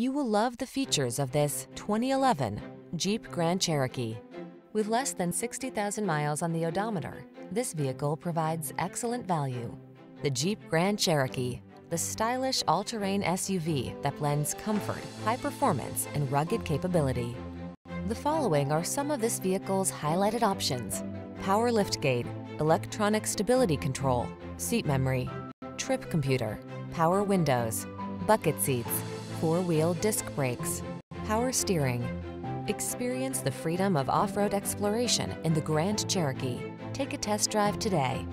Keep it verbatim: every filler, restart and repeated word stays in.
You will love the features of this twenty eleven Jeep Grand Cherokee. With less than sixty thousand miles on the odometer, this vehicle provides excellent value. The Jeep Grand Cherokee, the stylish all-terrain S U V that blends comfort, high performance, and rugged capability. The following are some of this vehicle's highlighted options: power liftgate, electronic stability control, seat memory, trip computer, power windows, bucket seats, four-wheel disc brakes, power steering. Experience the freedom of off-road exploration in the Grand Cherokee. Take a test drive today.